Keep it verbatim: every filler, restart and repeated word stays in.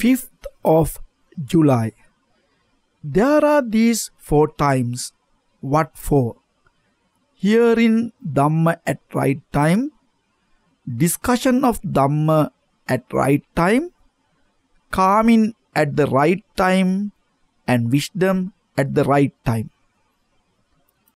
fifth of July. There are these four times. What for? Hearing Dhamma at right time, discussion of Dhamma at right time, calming at the right time, and wisdom at the right time.